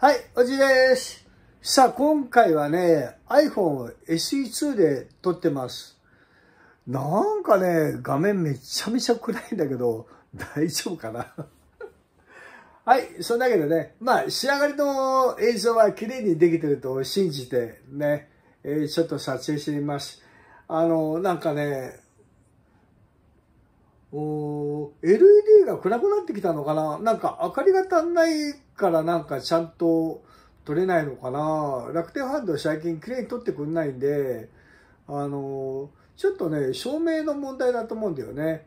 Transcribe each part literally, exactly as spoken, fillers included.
はい、おじです。さあ、今回はね、iPhone エスイーツー で撮ってます。なんかね、画面めちゃめちゃ暗いんだけど、大丈夫かなはい、そんだけどね、まあ、仕上がりの映像は綺麗にできてると信じてね、えー、ちょっと撮影してみます。あの、なんかね、お エルイーディー が暗くなってきたのかな、なんか明かりが足んないからなんかちゃんと撮れないのかな。楽天ハンド最近綺麗に撮ってくんないんで、あのちょっとね照明の問題だと思うんだよね。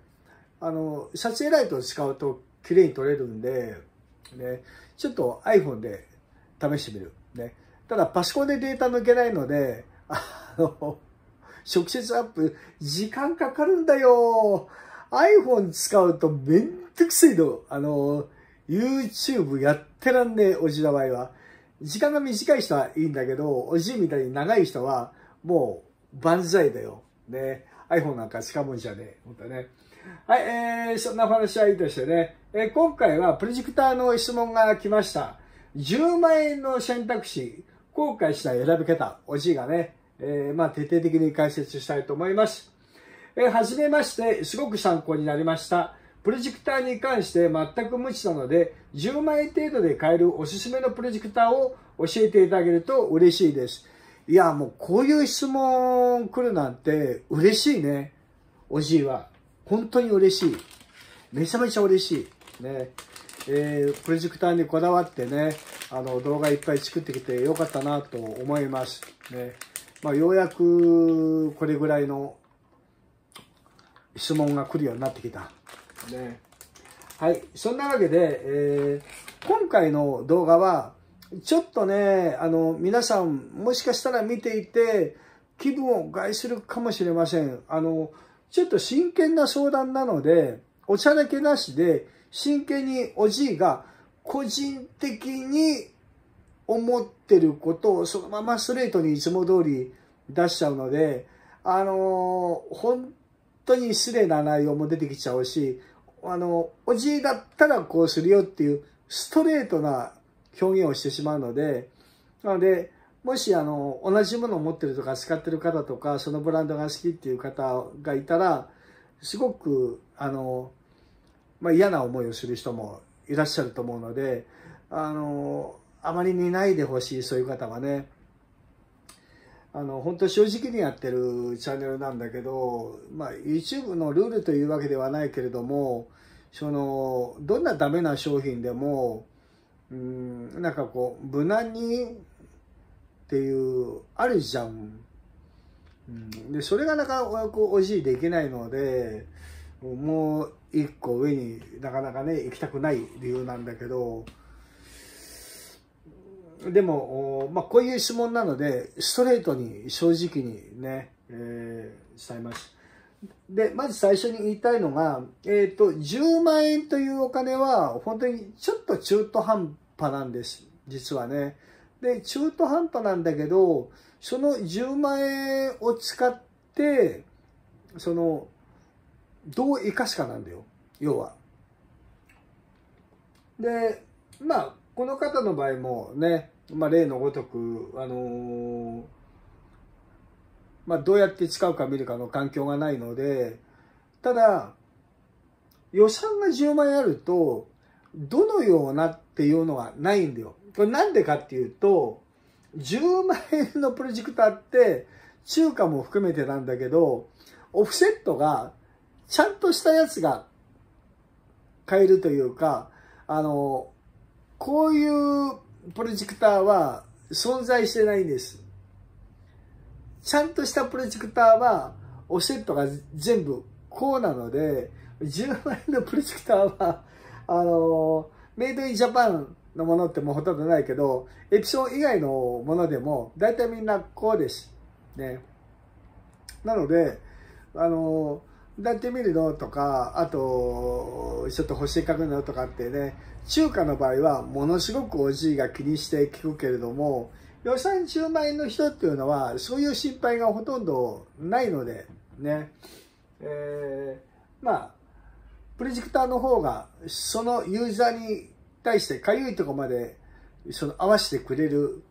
あの撮影ライトを使うと綺麗に撮れるんで、ね、ちょっと iPhone で試してみる、ね、ただパソコンでデータ抜けないのであの直接アップ時間かかるんだよ。iPhone 使うとめんどくせえの。あの、YouTube やってらんねえおじの場合は。時間が短い人はいいんだけど、おじみたいに長い人はもう万歳だよ。ね。iPhone なんか使うもんじゃねえ。ほんとね。はい、えー、そんな話はいいとしてね。えー、今回はプロジェクターの質問が来ました。じゅうまんえんの選択肢、後悔した選び方、おじがね、えー、まあ徹底的に解説したいと思います。えー、はじめまして、すごく参考になりました。プロジェクターに関して全く無知なので、じゅうまんえん程度で買えるおすすめのプロジェクターを教えていただけると嬉しいです。いや、もうこういう質問来るなんて嬉しいね。おじいは。本当に嬉しい。めちゃめちゃ嬉しい。ね。えー、プロジェクターにこだわってね、あの、動画いっぱい作ってきてよかったなと思います。ね。まあ、ようやくこれぐらいの質問が来るようになってきた。ね、はい。そんなわけで、えー、今回の動画は、ちょっとね、あの、皆さん、もしかしたら見ていて、気分を害するかもしれません。あの、ちょっと真剣な相談なので、おちゃらけなしで、真剣におじいが、個人的に思ってることを、そのままストレートにいつも通り出しちゃうので、あの、本当本当に失礼な内容も出てきちゃうし、あの、おじいだったらこうするよっていうストレートな表現をしてしまうので、なので、もしあの、同じものを持ってるとか使ってる方とか、そのブランドが好きっていう方がいたら、すごく、あの、まあ、嫌な思いをする人もいらっしゃると思うので、あの、あまり見ないでほしい、そういう方はね。あの、本当正直にやってるチャンネルなんだけど、まあ、YouTube のルールというわけではないけれども、その、どんなダメな商品でも、うん、なんかこう、無難にっていう、あるじゃん。うん、で、それがなかなかおじいできないので、もう一個上になかなかね、行きたくない理由なんだけど、でも、まあ、こういう質問なので、ストレートに正直にね、えー、伝えます。で、まず最初に言いたいのが、えっと、じゅうまんえんというお金は、本当にちょっと中途半端なんです。実はね。で、中途半端なんだけど、そのじゅうまんえんを使って、その、どう生かすかなんだよ。要は。で、まあ、この方の場合もね、まあ、例のごとく、あのーまあ、どうやって使うか見るかの環境がないので、ただ、予算がじゅうまんえんあると、どのようなっていうのはないんだよ。これなんでかっていうと、じゅうまんえんのプロジェクターって、中華も含めてなんだけど、オフセットが、ちゃんとしたやつが買えるというか、あのー、こういうプロジェクターは存在してないんです。ちゃんとしたプロジェクターはオフセットが全部こうなので、じゅうまんえんのプロジェクターは、あの、メイドインジャパンのものってもうほとんどないけど、エプソン以外のものでも大体みんなこうです。ね。なので、あの、だってみるのとか、あと、ちょっと星書くのとかってね、中華の場合はものすごくおじいが気にして聞くけれども、予算じゅうまんえんの人っていうのは、そういう心配がほとんどないので、ね。えー、まあ、プロジェクターの方が、そのユーザーに対してかゆいとこまでその合わせてくれる、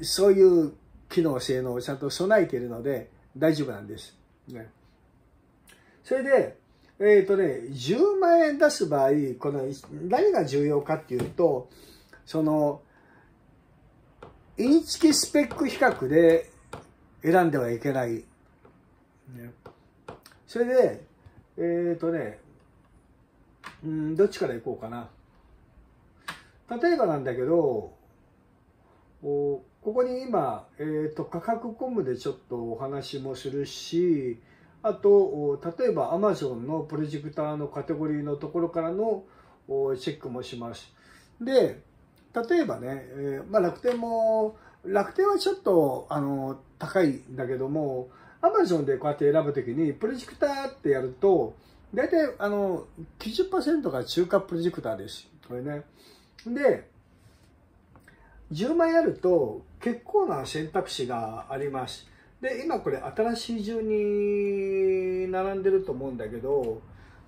そういう機能性能をちゃんと備えているので大丈夫なんです。ね、それで、えっとね、じゅうまんえん出す場合、この何が重要かっていうと、その、インチキスペック比較で選んではいけない。ね、それで、えっとね、うん、どっちからいこうかな。例えばなんだけど、ここに今、えー、と価格コムでちょっとお話もするし、あと例えば Amazon のプロジェクターのカテゴリーのところからのチェックもします。で、例えばね、えーまあ、楽天も楽天はちょっとあの高いんだけども、 Amazon でこうやって選ぶときにプロジェクターってやると大体あの きゅうじゅっパーセント が中華プロジェクターです、これね。で、じゅうまいあると結構な選択肢があります。で、今これ新しい順に並んでると思うんだけど、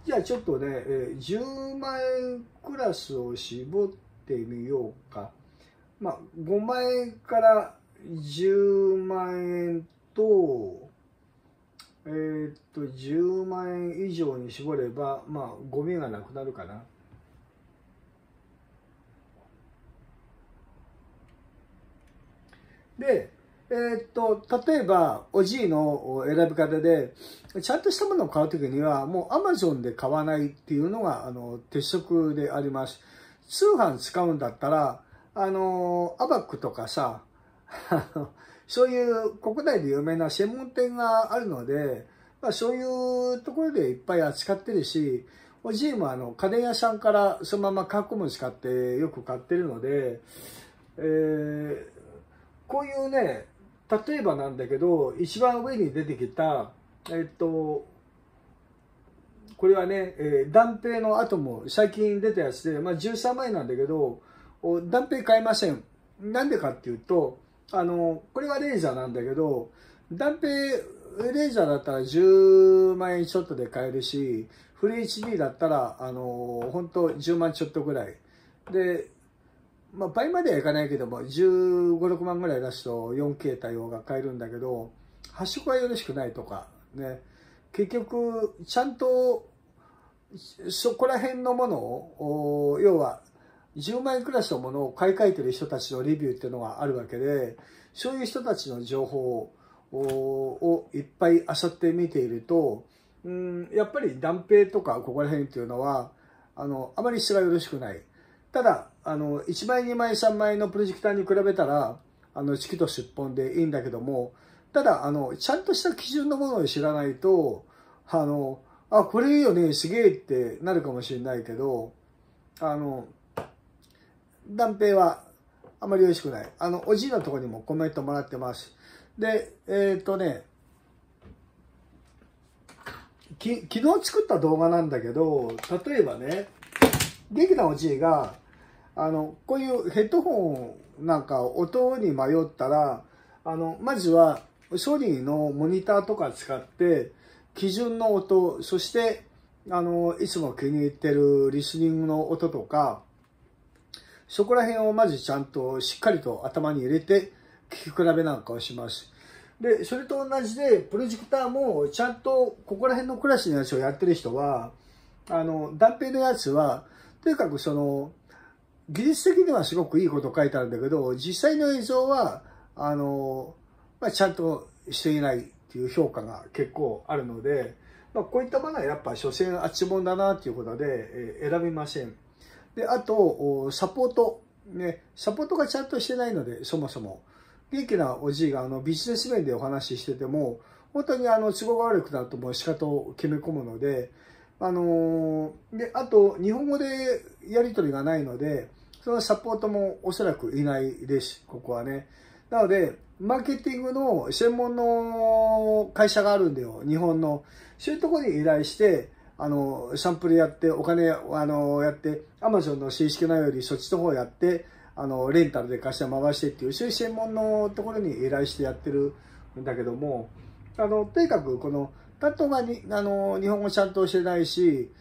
じゃあちょっとね、じゅうまんえんクラスを絞ってみようか。まあ、ごまんえんからじゅうまんえんと、えー、っと、じゅうまんえん以上に絞れば、まあ、ゴミがなくなるかな。で、えー、っと例えばおじいの選び方でちゃんとしたものを買うときにはもう Amazon で買わないっていうのがあの鉄則であります。通販使うんだったらあのアバックとかさそういう国内で有名な専門店があるので、まあ、そういうところでいっぱい扱ってるし、おじいもあの家電屋さんからそのままカーコム使ってよく買ってるので、えーこういうね、例えばなんだけど、一番上に出てきた、えっと、これはね、えー、断平の後も最近出たやつで、まあ、じゅうさんまんえんなんだけど、断平買いません。なんでかっていうと、あの、これはレーザーなんだけど、断平レーザーだったらじゅうまんえんちょっとで買えるし、フル エイチディー だったら、あの、ほんとじゅうまんちょっとぐらい。で、まあ倍まではいかないけども、じゅうご、ろくまんぐらい出すと よんケー 対応が買えるんだけど、発色はよろしくないとか、ね。結局、ちゃんと、そこら辺のものを、要は、じゅうまんえんクラスのものを買い替えてる人たちのレビューっていうのがあるわけで、そういう人たちの情報をいっぱい漁って見ていると、うん、やっぱり断平とかここら辺っていうのは、あの、あまり質がよろしくない。ただ、あの、いちまい、にまい、さんまいのプロジェクターに比べたら、あの、チキとすっぽんでいいんだけども、ただ、あの、ちゃんとした基準のものを知らないと、あの、あ、これいいよね、すげえってなるかもしれないけど、あの、断平はあまり美味しくない。あの、おじいのところにもコメントもらってます。で、えっとね、き、昨日作った動画なんだけど、例えばね、元気なおじいが、あのこういうヘッドホンなんか音に迷ったら、あのまずはソニーのモニターとか使って基準の音、そしてあのいつも気に入ってるリスニングの音とか、そこら辺をまずちゃんとしっかりと頭に入れて聞き比べなんかをします。で、それと同じでプロジェクターもちゃんとここら辺のクラスのやつをやってる人は、あの断片のやつはとにかくその技術的にはすごくいいこと書いてあるんだけど、実際の映像は、あの、まあ、ちゃんとしていないっていう評価が結構あるので、まあ、こういったものはやっぱ、所詮あっちもんだなということで、えー、選びません。で、あと、サポート。ね、サポートがちゃんとしてないので、そもそも。元気なおじいが、あの、ビジネス面でお話ししてても、本当にあの、都合が悪くなるともう仕方を決め込むので、あのー、で、あと、日本語でやり取りがないので、そのサポートもおそらくいないです、ここはね。なので、マーケティングの専門の会社があるんだよ、日本の。そういうところに依頼して、あの、サンプルやって、お金、あの、やって、Amazon の正式なよりそっちの方やって、あの、レンタルで会社回してっていう、そういう専門のところに依頼してやってるんだけども、あの、とにかく、この、担当がに、あの、日本語ちゃんとしてないし、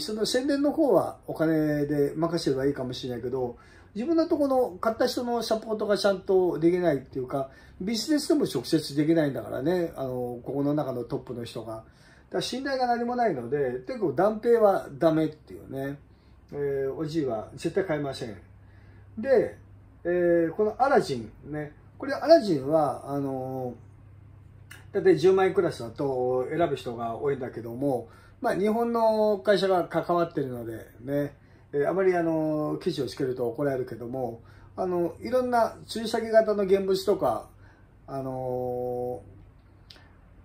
その宣伝の方はお金で任せればいいかもしれないけど、自分のとこの買った人のサポートがちゃんとできないっていうか、ビジネスでも直接できないんだからね、あのここの中のトップの人が。だから信頼が何もないので、結構断片はダメっていうね、えー、おじいは絶対買いません。で、えー、このアラジンね、これアラジンは、あのー、だってじゅうまんえんクラスだと選ぶ人が多いんだけども、まあ、日本の会社が関わってるのでね、えー、あまりあの記事をつけると怒られるけども、あのいろんな注射器型の現物とか、あの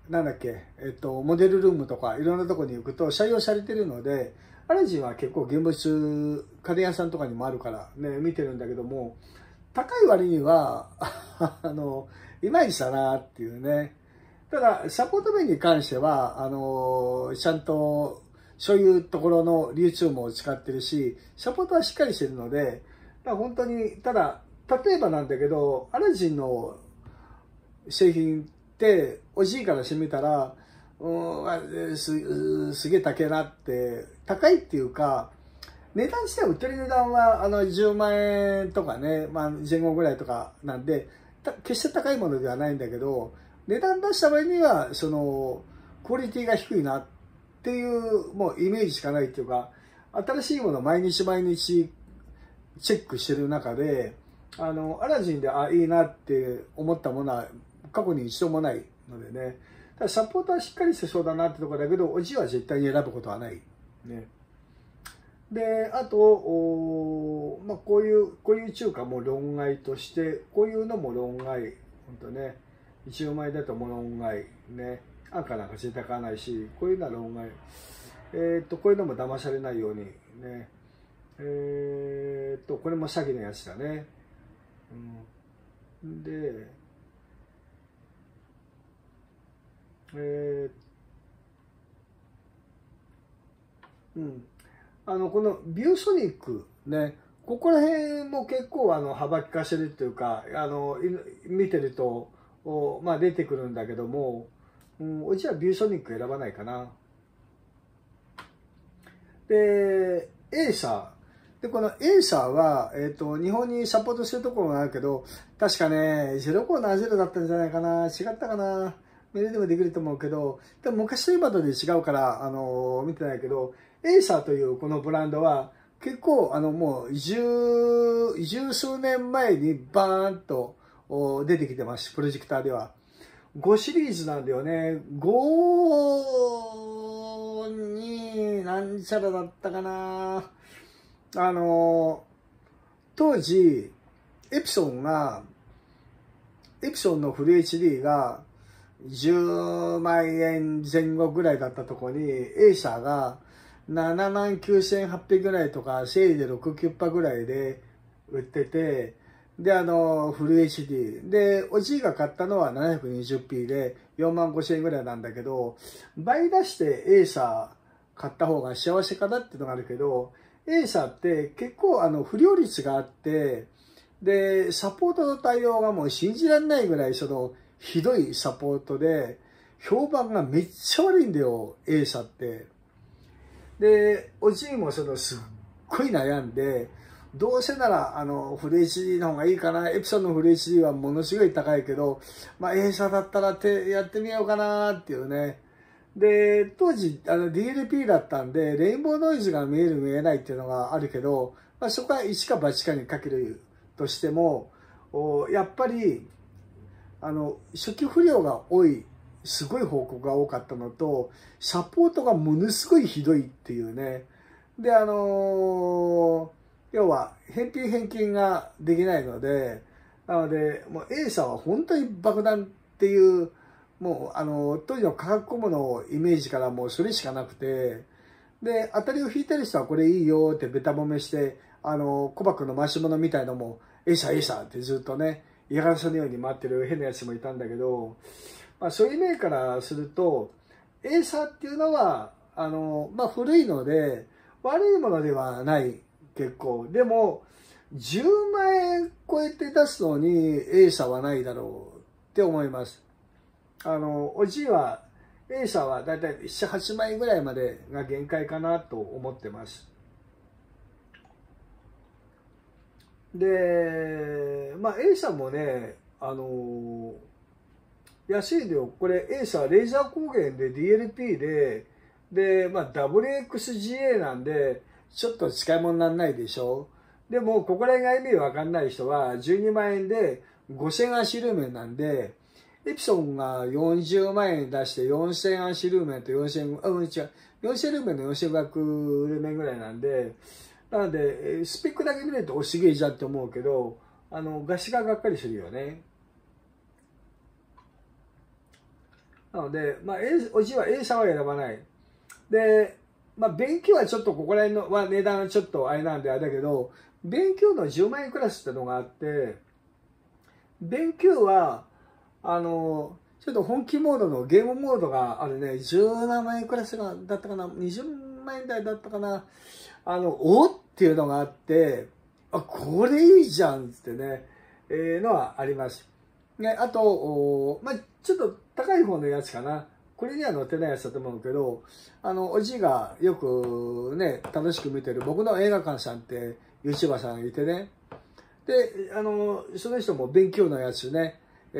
ー、なんだっけ、えっと、モデルルームとかいろんなところに行くと採用されてるので、アラジンは結構現物家電屋さんとかにもあるから、ね、見てるんだけども、高い割にはあのいまいちだなっていうね。ただサポート面に関してはあのちゃんとそういうところの流通網を使ってるし、サポートはしっかりしてるので、だから本当に、ただ例えばなんだけど、アラジンの製品っておじいからしてみたら、うん、すすげえ高いなって、高いっていうか、値段自体売ってる値段はあのじゅうまんえんとかね、まあ、前後ぐらいとかなんで、決して高いものではないんだけど、値段出した場合には、その、クオリティが低いなっていう、もうイメージしかないっていうか、新しいものを毎日毎日チェックしてる中で、あの、アラジンで、あ、いいなって思ったものは過去に一度もないのでね、ただサポートはしっかりしてそうだなってところだけど、おじいは絶対に選ぶことはない。ね。で、あと、おまあ、こういう、こういう中華も論外として、こういうのも論外、ほんとね。いちまんえんだとも論外ね。赤なんか絶対買わないし、こういうのは論外。えー、っと、こういうのも騙されないようにね。えー、っと、これも詐欺のやつだね。うん、で、えー、うん。あの、このビューソニックね。ここら辺も結構あの幅利かしてるっていうか、あの、見てると、まあ、出てくるんだけども、うん、うちはビューソニック選ばないかな。で、エーサー。で、このエーサーは、えっと、日本にサポートしてるところがあるけど、確かね、ゼロコーナーゼロだったんじゃないかな。違ったかな。メールでもできると思うけど、でも昔と今とで違うから、あのー、見てないけど、エーサーというこのブランドは、結構、あの、もう、十、十数年前にバーンと、出てきてます。プロジェクターではごシリーズなんだよね。ごになんちゃらだったかな。あの当時エプソンがエプソンのフル エイチディー がじゅうまんえん前後ぐらいだったところに、エイサーがななまんきゅうせんはっぴゃくぐらいとか、整理でろく、きゅうパーぐらいで売ってて、で、あの、フル エイチディー。で、おじいが買ったのは ななひゃくにじゅうピー でよんまんごせんえんぐらいなんだけど、倍出してエーサー買った方が幸せかなっていうのがあるけど、エーサーって結構あの、不良率があって、で、サポートの対応がもう信じられないぐらい、その、ひどいサポートで、評判がめっちゃ悪いんだよ、エーサーって。で、おじいもその、すっごい悩んで、どうせなら、あの、フル エイチディー の方がいいかな。エプソンのフル エイチディー はものすごい高いけど、まあ、エーサーだったらてやってみようかなっていうね。で、当時、あの、ディーエルピー だったんで、レインボーノイズが見える見えないっていうのがあるけど、まあ、そこは一か八かにかけるとしても、やっぱり、あの、初期不良が多い、すごい報告が多かったのと、サポートがものすごいひどいっていうね。で、あのー、要は、返品返金ができないので、なので、もう、エーサーは本当に爆弾っていう、もう、あの、当時の価格小物のイメージからもうそれしかなくて、で、当たりを引いてる人はこれいいよってベタ褒めして、あの、小箱の回し物みたいのも、エーサー、エーサーってずっとね、嫌がらせのように回ってる変なやつもいたんだけど、まあ、そういう面からすると、エーサーっていうのは、あの、まあ、古いので、悪いものではない。結構でもじゅうまんえん超えて出すのにエーサーはないだろうって思います。あのおじいはエーサーはだいたいなな、はちまんえんぐらいまでが限界かなと思ってます。で、まあ、エイサーもね、あのー、安いよ。これ、エイサー、レーザー光源で ディーエルピー で、で、まあ、ダブリューエックスジーエー なんで、ちょっと使い物にならないでしょ。でも、ここら辺が意味わかんない人は、じゅうにまんえんでごせんアンシルーメンなんで、エプソンがよんじゅうまんえん出してよんせんアンシルーメンとよんせん、あ、違う、よんせんルーメンのよんせんごひゃくルーメンぐらいなんで、なので、スペックだけ見るとおすげえじゃんって思うけど、あの、画質ががっかりするよね。なので、まあ、A、おじは A さんは選ばない。で、まあ、勉強はちょっとここら辺の、まあ、値段はちょっとあれなんであれだけど、勉強のじゅうまんえんクラスってのがあって、勉強は、あの、ちょっと本気モードのゲームモードがあるね、じゅうななまんえんクラスがだったかな、にじゅうまんえんだいだったかな、あの、おっていうのがあって、あ、これいいじゃんってね、えー、のはあります。ね、あと、おまあ、ちょっと高い方のやつかな。これには載ってないやつだと思うけど、あの、おじいがよくね、楽しく見てる僕の映画館さんって、YouTuber さんがいてね。で、あの、その人も勉強のやつね、え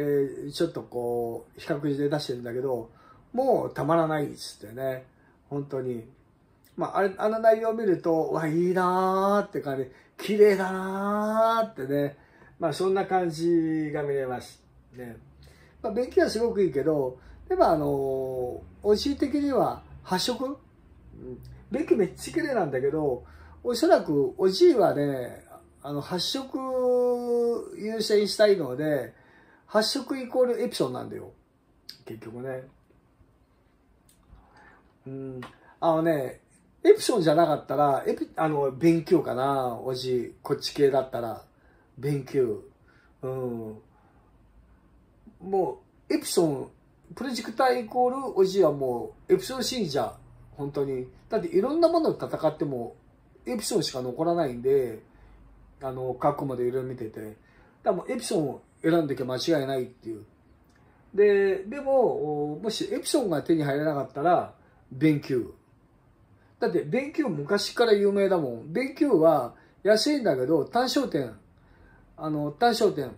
ー、ちょっとこう、比較で出してるんだけど、もうたまらないっつってね、本当に。まあ、あれ、あの内容を見ると、わ、いいなーって感じ、綺麗だなーってね、まあ、そんな感じが見れます。ね。まあ、勉強はすごくいいけど、でもあの、おじい的には発色、勉強めっちゃ綺麗なんだけど、おそらくおじいはね、あの発色優先したいので、発色イコールエプソンなんだよ。結局ね。うん、あのね、エプソンじゃなかったら、エプ、あの、勉強かな、おじい。こっち系だったら、勉強。うん。もう、エプソン、プロジェクターイコールおじいはもうエプソン信者、本当に。だっていろんなものと戦ってもエプソンしか残らないんで、あの、過去までいろいろ見てて。だからもうエプソンを選んできゃ間違いないっていう。で、でも、もしエプソンが手に入らなかったら、勉強。だって勉強昔から有名だもん。勉強は安いんだけど、単焦点。あの、単焦点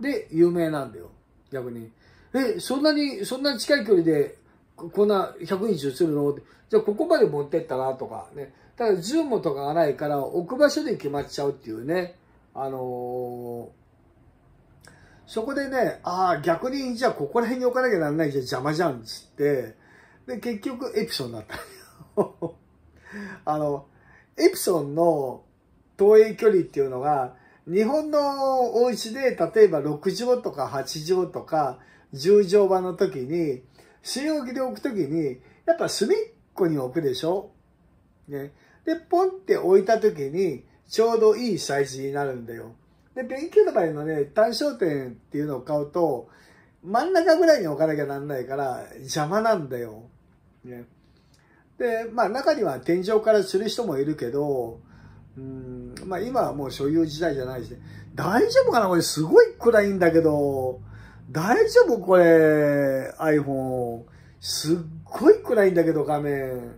で有名なんだよ。逆に。え、そんなに、そんな近い距離で、こんなひゃくインチ映るのって。じゃあ、ここまで持ってったらとかね。ただ、ズームとかがないから、置く場所で決まっちゃうっていうね。あのー、そこでね、ああ、逆に、じゃあ、ここら辺に置かなきゃならないじゃ邪魔じゃんっつって、で、結局、エプソンだったよ。あの、エプソンの投影距離っていうのが、日本のお家で、例えばろくじょうとかはちじょうとか、じゅうじょうばの時に、据え置きで置く時に、やっぱ隅っこに置くでしょね。で、ポンって置いた時に、ちょうどいいサイズになるんだよ。で、勉強の場合のね、単焦点っていうのを買うと、真ん中ぐらいに置かなきゃなんないから、邪魔なんだよ。ね。で、まあ中には天井からする人もいるけど、うーん、まあ今はもう所有時代じゃないし、ね、大丈夫かなこれすごい暗いんだけど、大丈夫これ iPhone すっごい暗いんだけど画面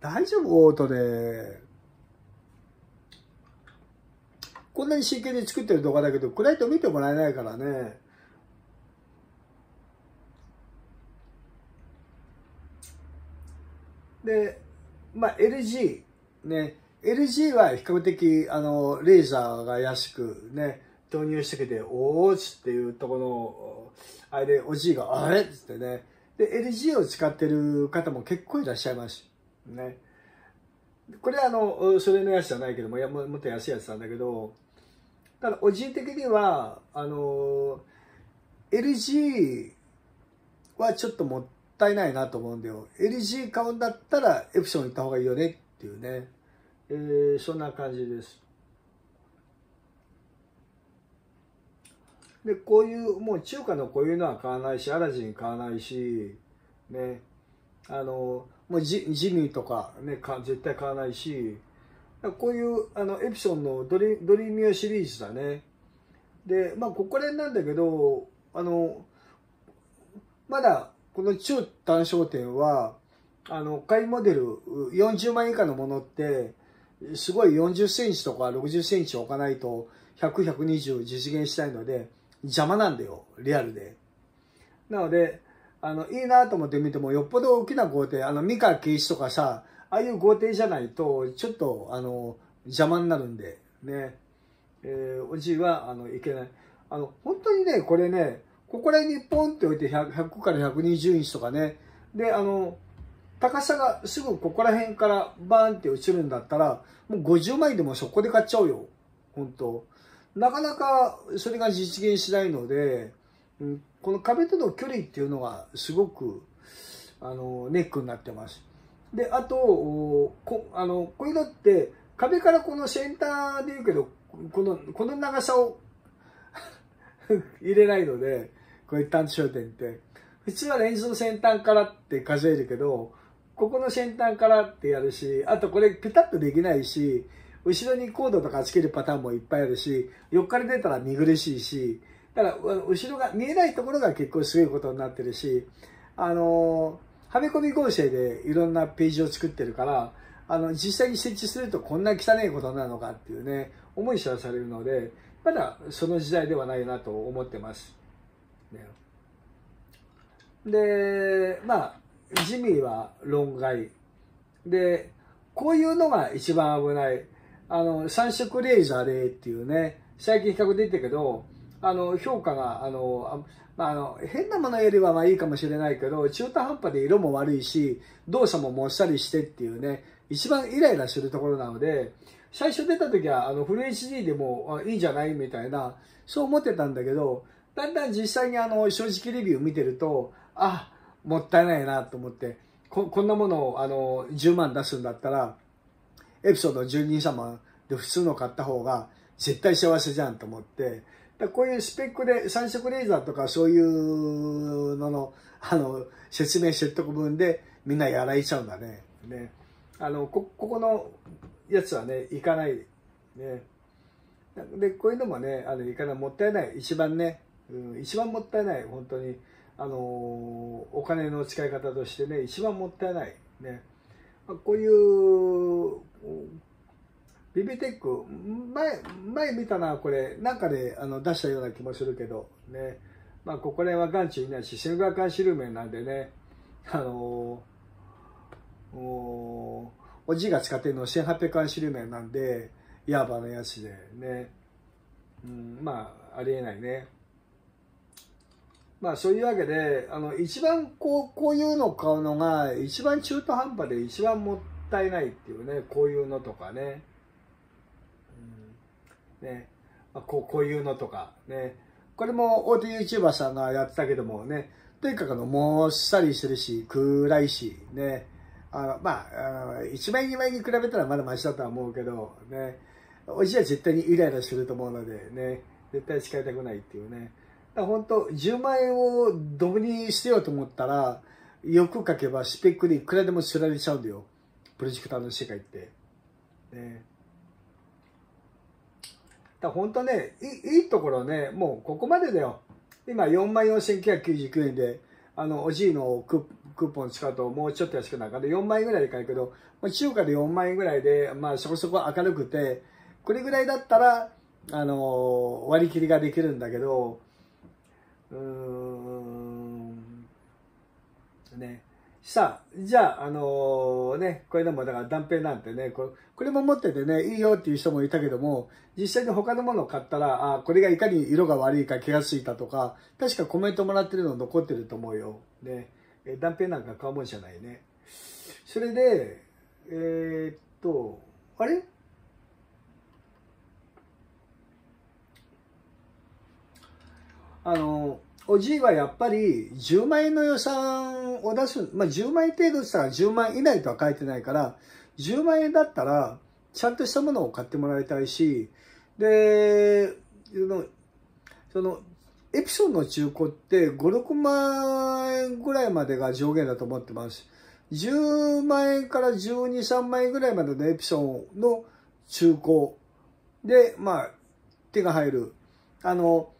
大丈夫オートでこんなに真剣に作ってる動画だけど暗いと見てもらえないからね。でまあ エルジー ね エルジー は比較的あのレーザーが安くね導入してきて、おーっつっていうところの、あれでおじいが、あれっつってね。で、エルジー を使ってる方も結構いらっしゃいます。ね。これはあの、それのやつじゃないけども、やもっと安いやつなんだけど、ただおじい的には、あの、エルジー はちょっともったいないなと思うんだよ。エルジー 買うんだったら、エプソン行った方がいいよねっていうね。えー、そんな感じです。で、こういう、もう中華のこういうのは買わないし、アラジン買わないし、ね、あの、もうジ、ジミーとかね、か絶対買わないし、こういう、あの、エプソンのドリ、ドリーミオシリーズだね。で、まあ、ここら辺なんだけど、あの、まだ、この超単焦点は、あの、買いモデルよんじゅうまん以下のものって、すごいよんじゅっセンチとかろくじゅっセンチ置かないとひゃく、ひゃくにじゅう実現したいので邪魔なんだよ、リアルで。なので、あの、いいなと思って見ても、よっぽど大きな豪邸、あの、ミカケイシとかさ、ああいう豪邸じゃないと、ちょっと、あの、邪魔になるんで、ね。えー、おじいは、あの、いけない。あの、本当にね、これね、ここら辺にポンって置いてひゃくからひゃくにじゅうインチとかね。で、あの、高さがすぐここら辺からバーンって映るんだったら、もうごじゅうまんえんでもそこで買っちゃうよ。本当。なかなかそれが実現しないので、うん、この壁との距離っていうのがすごくあのネックになってます。で、あと、こあのこういうのって壁からこのセンターで言うけど、この、この長さを入れないので、こう一旦焦点って。普通はレンズの先端からって数えるけど、ここの先端からってやるし、あとこれペタッとできないし、後ろにコードとかつけるパターンもいっぱいあるし、横から出たら見苦しいし、だから後ろが見えないところが結構すごいことになってるし、あのはめ込み合成でいろんなページを作ってるから、あの実際に設置するとこんな汚いことなのかっていうね、思い知らされるので、まだその時代ではないなと思ってます、ね。で、まあジミーは論外で、こういうのが一番危ない。あの三色レーザーでっていうね、最近比較出てるけど、あの評価があの、まあ、あの変なものよりはまあいいかもしれないけど、中途半端で色も悪いし動作ももっさりしてっていうね、一番イライラするところなので、最初出た時はあのフル エイチディー でもいいんじゃないみたいな、そう思ってたんだけど、だんだん実際にあの正直レビュー見てると、あ、もったいないなと思って、 こ, こんなものをあのじゅうまん出すんだったらエピソードじゅうに、さんまんで普通の買った方が絶対幸せじゃんと思って、だこういうスペックで三色レーザーとかそういうの の, あの説明説得文でみんなやらいちゃうんだ ね, ねあの こ, ここのやつはねいかないね。でこういうのもね、あのいかない、もったいない、一番ね、うん、一番もったいない、本当にあのお金の使い方としてね一番もったいないね。こういうビビテック、前、前見たな、これ、なんかであの出したような気もするけど、ね。まあ、ここら辺は眼中にないし、セルガー監視ルーメンなんでね、あのー、お, おじいが使ってるのはせんはっぴゃく監視ルーメンなんで、ヤーバーのやつでね、うん、まあ、ありえないね。まあ、そういうわけで、あの、一番こう、こういうのを買うのが、一番中途半端で一番もったいないっていうね、こういうのとかね。うん、ね、まあ、こう、こういうのとかね。これも大手 YouTuber さんがやってたけどもね、とにかくの、もっさりしてるし、暗いし、ね。あの、まあ、あのいちまい、にまいに比べたらまだマシだとは思うけど、ね。おじは絶対にイライラすると思うので、ね。絶対使いたくないっていうね。本当じゅうまんえんをドブに捨てようと思ったら、よく書けばスペックでいくらでも釣られちゃうんだよ、プロジェクターの世界って、ね、だ本当ね、いいいところね、もうここまでだよ。今 よんまんよんせんきゅうひゃくきゅうじゅうきゅうえんであのおじいの ク, クーポン使うともうちょっと安くなるから、よんまんえんぐらいで買うけど、中華でよんまんえんぐらいで、まあ、そこそこ明るくて、これぐらいだったらあの割り切りができるんだけど、うーんね、さあ、じゃあ、あのー、ね、これでもだから断片なんてね、これ、これも持っててね、いいよっていう人もいたけども、実際に他のものを買ったら、あ、これがいかに色が悪いか気がついたとか、確かコメントもらってるの残ってると思うよ。ね、断片なんか買うもんじゃないね。それで、えー、っと、あれ?あのおじいはやっぱりじゅうまんえんの予算を出す、まあ、じゅうまんえん程度したらじゅうまんえんいないとは書いてないから、じゅうまんえんだったらちゃんとしたものを買ってもらいたいし、でそのエプソンの中古ってご、ろくまんえんぐらいまでが上限だと思ってます。じゅうまんえんからじゅうに、さんまんえんぐらいまでのエプソンの中古で、まあ、手が入る。あの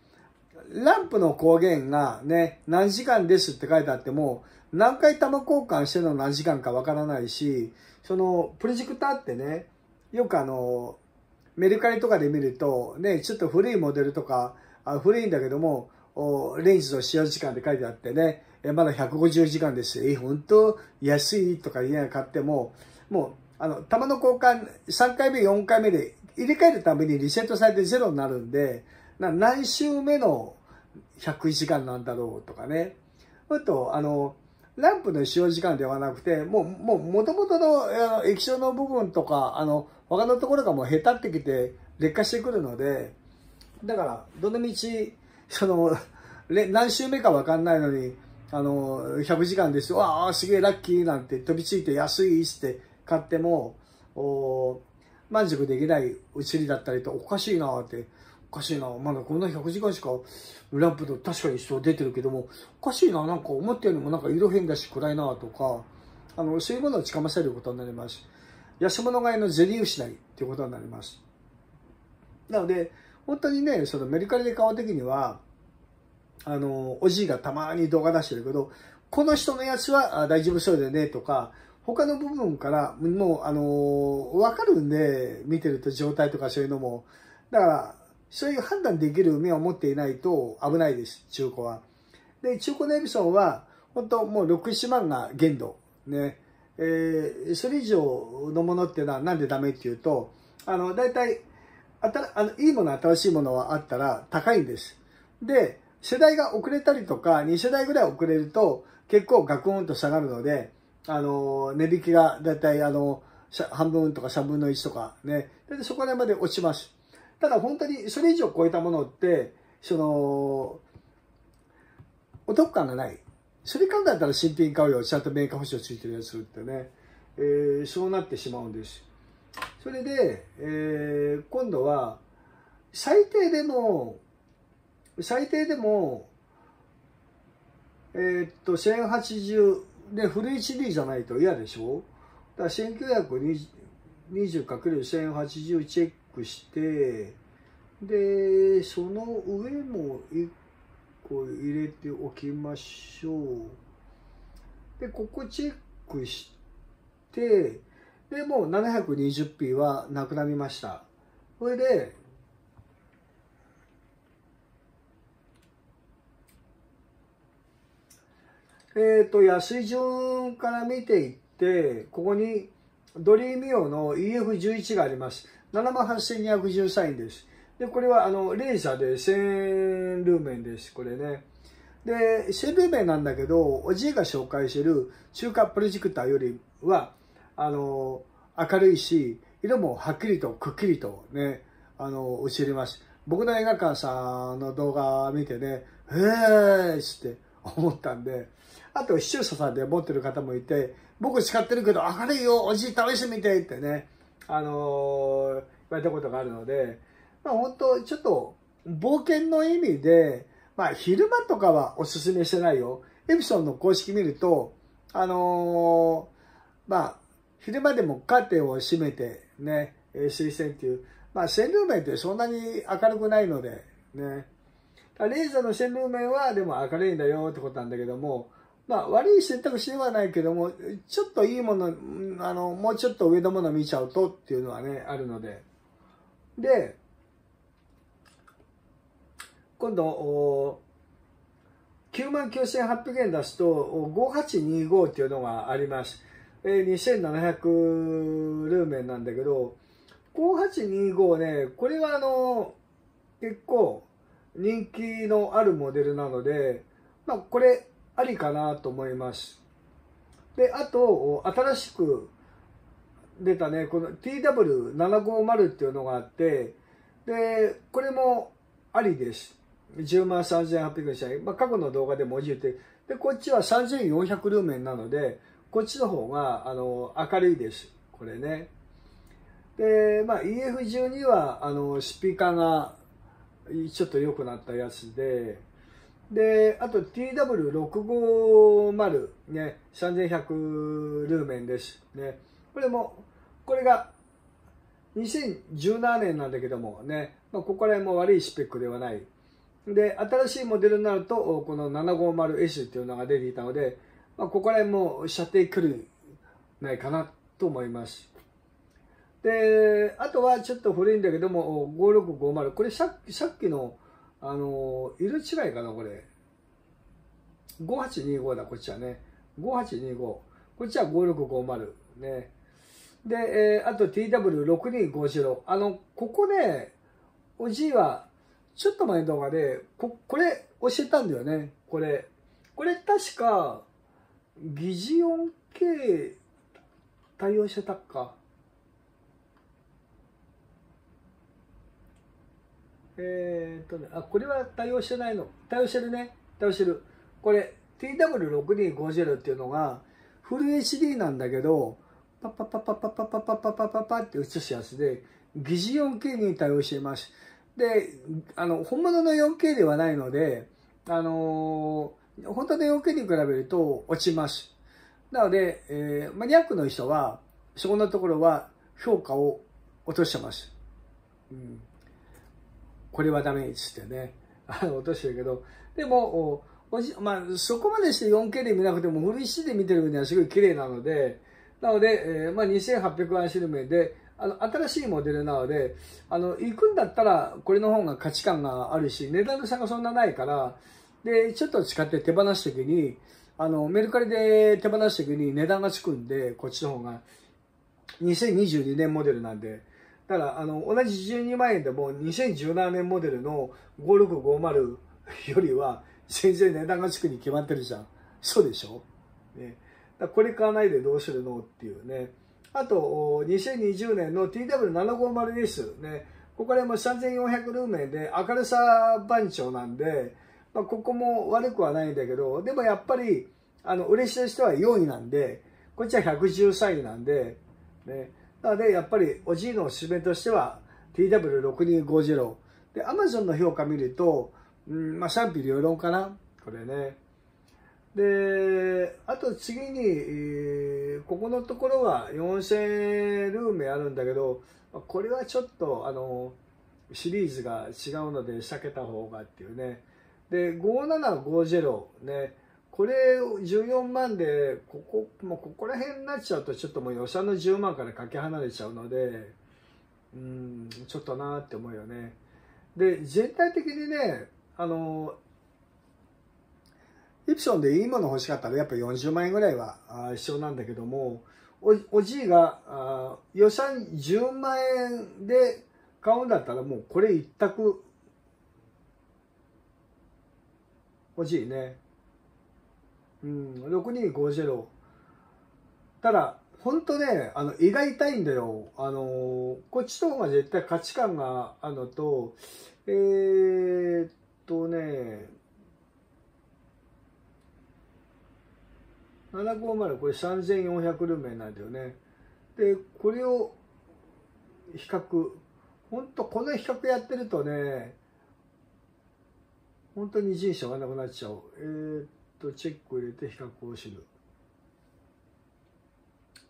ランプの光源がね、何時間ですって書いてあっても、何回玉交換してるの何時間かわからないし、そのプロジェクターってね、よくあの、メルカリとかで見ると、ね、ちょっと古いモデルとか、あ古いんだけども、レンジの使用時間って書いてあってね、えまだひゃくごじゅうじかんです。え、本当安いとか言いながら買っても、もう、あの、弾の交換、さんかいめ、よんかいめで入れ替えるためにリセットされてゼロになるんで、な何周目のひゃくじかんなんだろうとかね。あと、あの、ランプの使用時間ではなくて、もう、もう、元々の液晶の部分とか、あの、他のところがもうへたってきて劣化してくるので、だから、どの道、その、何周目かわかんないのに、あの、ひゃくじかんです。わあ、すげえラッキーなんて飛びついて安いって買っても、お満足できない写りだったりと、おかしいなって、おかしいな、まだこんなひゃくじかんしか、ランプの確かに人出てるけども、おかしいな、なんか思ったよりもなんか色変だし暗いなとか、あの、そういうものをつかませることになります。安物買いの銭失いっていうことになります。なので、本当にね、そのメルカリで買うときには、あの、おじいがたまに動画出してるけど、この人のやつは大丈夫そうだよねとか、他の部分からもう、あの、わかるんで、見てると状態とかそういうのも。だから、そういう判断できる目を持っていないと危ないです、中古は。で、中古のエプソンは、本当もうろく、ななまんが限度。ね。えー、それ以上のものってのはなんでダメっていうと、あの、だいたい、あたあの、いいもの、新しいものはあったら高いんです。で、世代が遅れたりとか、に世代ぐらい遅れると、結構ガクンと下がるので、あの、値引きがだいたいあの、半分とかさんぶんのいちとかね、だいたいそこら辺まで落ちます。ただ本当にそれ以上超えたものって、その、お得感がない。それ買うんだったら新品買うよ。ちゃんとメーカー保証ついてるやつってね。えー、そうなってしまうんです。それで、えー、今度は、最低でも、最低でも、えー、っと、せんはちじゅうでフル エイチディー じゃないと嫌でしょ?だからせんきゅうひゃくにじゅうかけるせんはちじゅうチェックして、で、その上もいっこ入れておきましょう。で、ここチェックして、で、もう ななひゃくにじゅうピー はなくなりました。それで、えっと、安い順から見ていって、ここにドリーム用の イーエフじゅういち があります。ななまんはっせんにひゃくじゅうさんえんです。で、これは、あの、レーザーでせんルーメンです。これね。で、せんルーメンなんだけど、おじいが紹介してる中華プロジェクターよりは、あの、明るいし、色もはっきりとくっきりとね、あの、映ります。僕の映画館さんの動画見てね、へーって思ったんで、あと、視聴者さんで持ってる方もいて、僕使ってるけど、明るいよ、おじい試してみてってね、あのー、言われたことがあるので、まあ本当、ちょっと、冒険の意味で、まあ昼間とかはおすすめしてないよ。エプソンの公式見ると、あのー、まあ、昼間でもカーテンを閉めて、ね、水洗っていう、まあ洗流面ってそんなに明るくないので、ね。レーザーの洗流面はでも明るいんだよってことなんだけども、まあ悪い選択肢ではないけども、ちょっといいもの、あの、もうちょっと上のもの見ちゃうとっていうのはね、あるので。で、今度、きゅうまんきゅうせんはっぴゃくえん出すと、ごはちにごっていうのがあります。えー、にせんななひゃくルーメンなんだけど、ごはちにごね、これはあの、結構人気のあるモデルなので、まあこれ、ありかなと思います。で、あと、新しく出たね、この ティーダブリューななひゃくごじゅう っていうのがあって、で、これもありです。じゅうまんさんぜんはっぴゃくえんしたい。まあ、過去の動画でも言って、で、こっちはさんぜんよんひゃくルーメンなので、こっちの方が、あの、明るいです。これね。で、まあ、イーエフじゅうに は、あの、スピーカーがちょっと良くなったやつで、で、あと ティーダブリューろくひゃくごじゅう、ね、さんぜんひゃくルーメンです。ね。これも、これがにせんじゅうななねんなんだけどもね、まあ、ここら辺も悪いスペックではない。で、新しいモデルになると、この ななひゃくごじゅうエス っていうのが出ていたので、まあ、ここら辺も射程距離ないかなと思います。で、あとはちょっと古いんだけども、ごろくごまる。これさっき、さっきの、あのー、色違いかな、これ。ごはちにごだ、こっちはね。ごはちにご。こっちはごろくごまる。ね。で、えー、あと ティーダブリューろくにごゼロ。あの、ここね、おじいは、ちょっと前の動画で、こ、これ、教えたんだよね。これ。これ確か、擬似音系対応してたか。えーっとね、あ、これは対応してないの。対応してるね。対応してる。これ、ティーダブリューろくにごゼロ っていうのが、フル エイチディー なんだけど、パッパッパッパッパッパッパッパッパッパッパッパって映すやつで、擬似 よんケー に対応しています。で、あの、本物の よんケー ではないので、あのー、本当の よんケー に比べると落ちます。なので、えー、マニアックの人は、そこのところは評価を落としてます。うん。これはダメっつってね、あの落としてるけど、でも、おじまあ、そこまでして よんケー で見なくても、フル エイチディー で見てる分にはすごい綺麗なので、なので、えー、まあ、にせんはっぴゃくアンシルメンで、あの、新しいモデルなので、あの、行くんだったら、これの方が価値観があるし、値段の差がそんなないから、で、ちょっと使って手放すときに、あの、メルカリで手放すときに値段がつくんで、こっちの方が、にせんにじゅうにねんモデルなんで、だから、あの、同じじゅうにまんえんでも、にせんじゅうななねんモデルのごろくごまるよりは、全然値段がつくに決まってるじゃん。そうでしょ？ね。だこれ買わないでどうするのっていうね。あと、にせんにじゅうねんの ティーダブリューななごまるエス、ね、ここでもさんぜんよんひゃくルーメンで明るさ番長なんで、まあ、ここも悪くはないんだけど、でもやっぱり、あの、嬉しい人はよんいなんで、こっちはひゃくじゅうさんいなんで、ね、なのでやっぱりおじいのおすすめとしては ティーダブリューろくにごゼロ。で、Amazon の評価見ると、うん、まあ賛否両論かな、これね。で、あと次に、えー、ここのところはよんせんルーメンあるんだけど、これはちょっと、あの、シリーズが違うので避けた方がっていうね。で、ごななごゼロね。これをじゅうよんまんで、ここ、もうここら辺になっちゃうと、ちょっともう予算のじゅうまんからかけ離れちゃうので、うん、ちょっとなーって思うよね。で、全体的にね、あの、イプソンでいいもの欲しかったらやっぱよんじゅうまんえんぐらいは必要なんだけども、お, おじいがあ予算じゅうまんえんで買うんだったらもうこれ一択。おじいね。うん、ろくにごゼロ。ただ、ほんとね、あの胃が痛いんだよ。あのー、こっちの方が絶対価値観があるのと、えー、っとね、ななごまるこれさんぜんよんひゃくルーメンなんだよね。で、これを比較。ほんと、この比較やってるとね、本当に人生がなくなっちゃう。えー、っと、チェック入れて比較をする。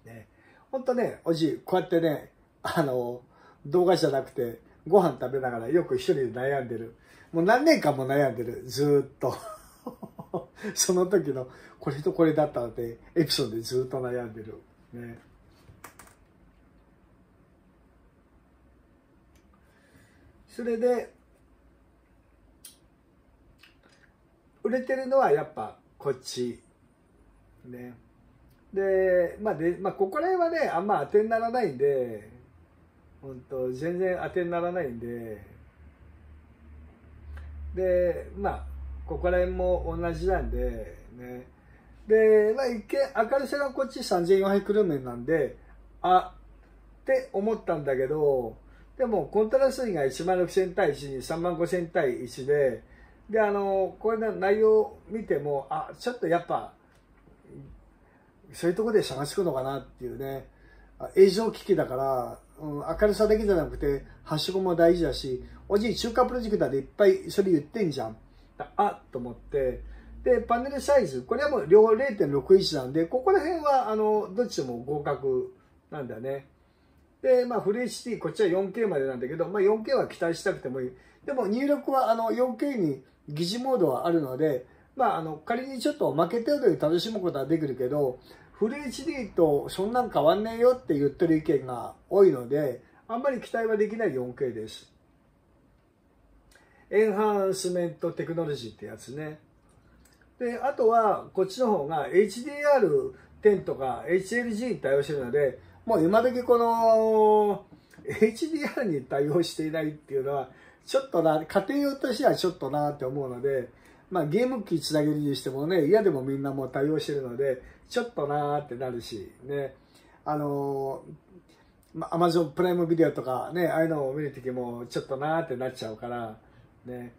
ね。ほんとね、おじい、こうやってね、あの、動画じゃなくて、ご飯食べながらよく一人で悩んでる。もう何年間も悩んでる。ずーっと。その時のこれとこれだったのでエピソードでずっと悩んでる、ね、それで売れてるのはやっぱこっちね。で、まあで、まあ、ここら辺はねあんま当てにならないんで本当全然当てにならないんででまあここら辺も同じなんで、ね。で、まあ一見、明るさがこっちさんぜんよんひゃくルーメンなんで、あ、って思ったんだけど、でもコントラストがいちまんろくせんたいいちにさんまんごせんたいいちで、で、あの、これの内容見ても、あ、ちょっとやっぱ、そういうとこで探してくのかなっていうね。映像機器だから、うん、明るさだけじゃなくて、発色も大事だし、おじい中華プロジェクターでいっぱいそれ言ってんじゃん。あっと思って。で、パネルサイズ。これはもう両方 れいてんろくいち なんで、ここら辺は、あの、どっちも合格なんだね。で、まあ、フル エイチディー、こっちは よんケー までなんだけど、まあ、よんケー は期待したくてもいい。でも、入力は、あの、よんケー に疑似モードはあるので、まあ、あの、仮にちょっと負け程度で楽しむことはできるけど、フル エイチディー とそんなん変わんねえよって言ってる意見が多いので、あんまり期待はできない フォーケー です。エンハンスメントテクノロジーってやつね。で、あとはこっちの方が エイチディーアールテン とか エイチエルジー に対応してるので、もう今時この エイチディーアール に対応していないっていうのは、ちょっとな、家庭用としてはちょっとなって思うので、まあゲーム機つなげるにしてもね、嫌でもみんなもう対応してるので、ちょっとなーってなるし、ね、あのー、まあ、Amazon プライムビデオとかね、ああいうのを見るときもちょっとなーってなっちゃうから、ね。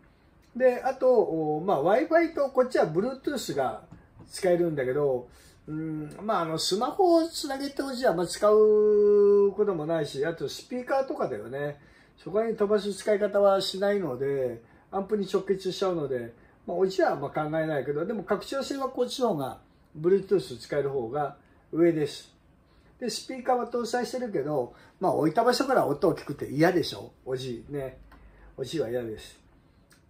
で、あと、まあ Wi-Fi とこっちは Bluetooth が使えるんだけど、うん、まああの、スマホをつなげてほしいは、まあ、使うこともないし、あとスピーカーとかだよね。そこに飛ばす使い方はしないので、アンプに直結しちゃうので、まあ、うちはまあ考えないけど、でも拡張性はこっちの方が、Bluetooth 使える方が上です。で、スピーカーは搭載してるけど、まあ置いた場所から音を聞くって嫌でしょ、おじいね。おじいは嫌です。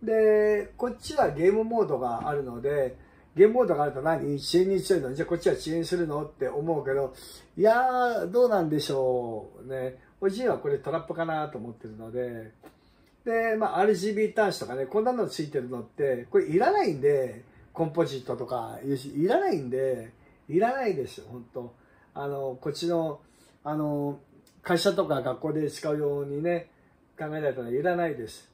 で、こっちはゲームモードがあるので、ゲームモードがあると何遅延に強いのに、じゃあこっちは遅延するのって思うけど、いやー、どうなんでしょうね。おじいはこれトラップかなと思ってるので、で、まあ アールジービー 端子とかね、こんなのついてるのって、これいらないんで、コンポジットとかいうし、いらないんで、いらないですよ、本当。あの、こっちの、あの、会社とか学校で使うようにね、考えないとね、いらないです。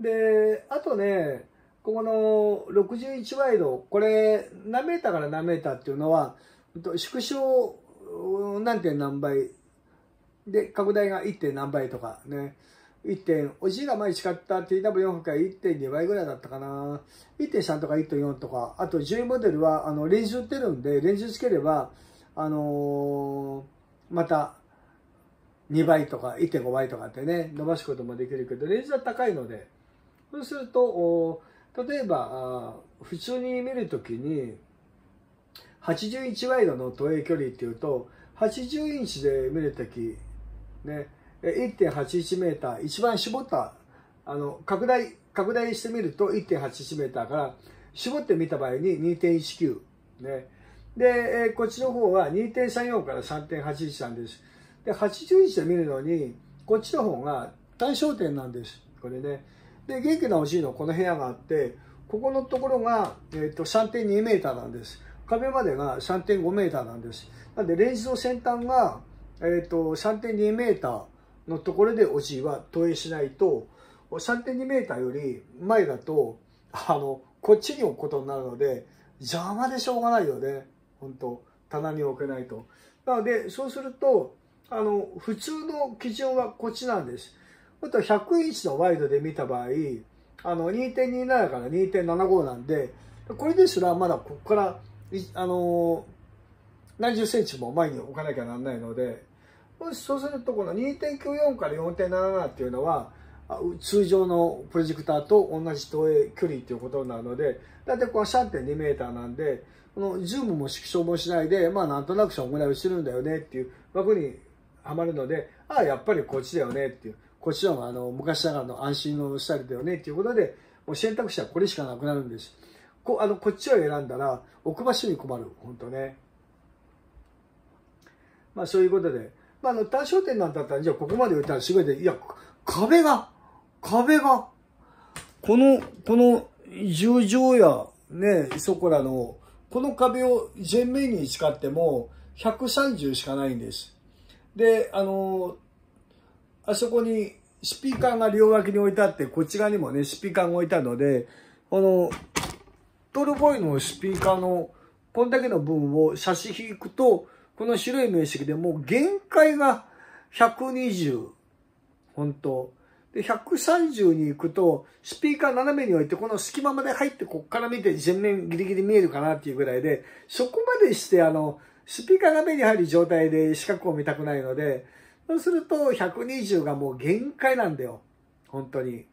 で、あとね、ここのろくじゅういちワイド、これ何メーターから何メーターっていうのは、縮小何点何倍で、拡大が いってん 何倍とかね。いってん、おじいが前使った ティーダブリューよん から いってんに 倍ぐらいだったかな。いってんさん とか いってんよん とか、あとじゅうモデルはあのレンズ売ってるんで、レンズつければ、あのー、またにばいとか いってんご 倍とかってね、伸ばすこともできるけど、レンズは高いので、そうすると、お例えば普通に見るときにはちじゅういちワイドの投影距離っていうとはちじゅうインチで見るとき、ね、いってんはちいち メーター一番絞ったあの拡大拡大してみると いってんはちいち メーターから絞ってみた場合に にてんいちきゅう、ね、でこっちの方は にてんさんよん から さんてんはちいち なんです。ではちじゅうインチで見るのにこっちの方が単焦点なんです、これね。で、元気なおじいのこの部屋があって、ここのところが、えー、と さんてんに メーターなんです。壁までが さんてんご メーターなんです。なんで、レンズの先端が、えー、と さんてんに メーターのところでおじいは投影しないと、さんてんに メーターより前だと、あの、こっちに置くことになるので、邪魔でしょうがないよね。ほんと、棚に置けないと。なので、そうすると、あの、普通の基準はこっちなんです。あとひゃくインチのワイドで見た場合、あの にてんにじゅうなな から にてんななじゅうご なんで、これですらまだここからあの何十センチも前に置かなきゃなんないので、そうするとこの にてんきゅうよん から よんてんななじゅうなな っていうのは通常のプロジェクターと同じ投影距離ということになるので、だいたいこの さんてんに メーターなんで、このズームも縮小もしないで、まあなんとなくそのぐらいをしてるんだよねっていう枠にはまるので、ああやっぱりこっちだよねっていう。こっちのあの昔ながらの安心のスタイルだよねっていうことで、もう選択肢はこれしかなくなるんです。こ、あのこっちを選んだら置く場所に困る、本当ね。まあそういうことで、まあ、あの単焦点なんだったら、じゃあここまで置いたらすごいで、いや、壁が、壁が、この、この十畳やね、そこらの、この壁を全面に使ってもひゃくさんじゅうしかないんです。で、あの、あそこにスピーカーが両脇に置いてあって、こっち側にもね、スピーカーが置いてあるので、あの、トルボイのスピーカーのこんだけの分を差し引くと、この白い面積でもう限界がひゃくにじゅう。本当。で、ひゃくさんじゅうに行くと、スピーカー斜めに置いて、この隙間まで入って、こっから見て全面ギリギリ見えるかなっていうぐらいで、そこまでして、あの、スピーカーが目に入る状態で四角を見たくないので、そうするとひゃくにじゅうがもう限界なんだよ。本当に。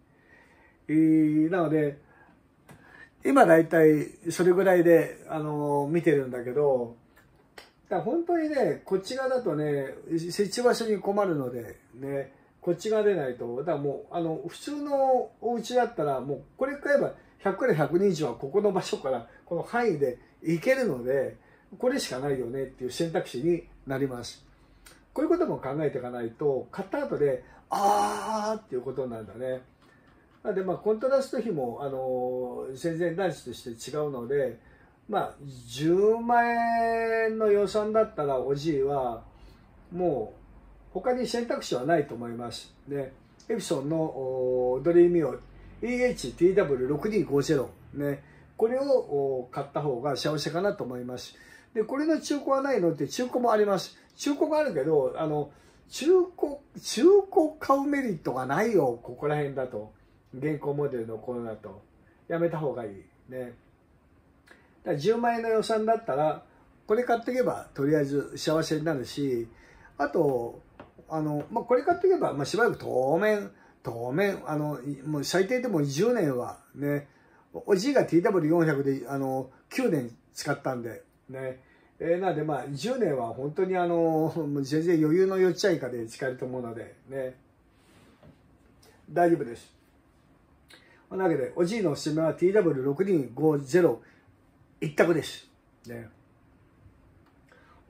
えー、なので、今だいたいそれぐらいで、あのー、見てるんだけど、だから本当にね、こっち側だとね、設置場所に困るので、ね、こっち側でないと、だからもう、あの、普通のお家だったら、もうこれ買えばひゃくからひゃくにじゅうはここの場所から、この範囲で行けるので、これしかないよねっていう選択肢になります。こういうことも考えていかないと、買った後で、あーっていうことになるんだね。で、まあ、コントラスト比も、あの、全然男子として違うので、まあ、じゅうまんえんの予算だったら、おじいは、もう、他に選択肢はないと思います。ね、エプソンのドリーミオ イーエイチティーダブリューろくにーごーぜろ、ね、これを買った方が幸せかなと思います。で、これの中古はないのって中古もあります。中古があるけど、あの、中古、中古買うメリットがないよ、ここら辺だと。現行モデルのこれだと。やめた方がいい。ね。だからじゅうまんえんの予算だったら、これ買っていけばとりあえず幸せになるし、あと、あの、まあ、これ買っていけば、まあ、しばらく当面、当面、あの、もう最低でもじゅうねんは、ね、おじいが ティーダブリューよんひゃく で、あの、きゅうねん使ったんで、ね、えー、なので、まあ、じゅうねんは本当に、あの、全然余裕のよっちゃいかで使えると思うので、ね、大丈夫です。というわけで、おじいのおすすめは ティーダブリューろくにーごーぜろ 一択です。ね。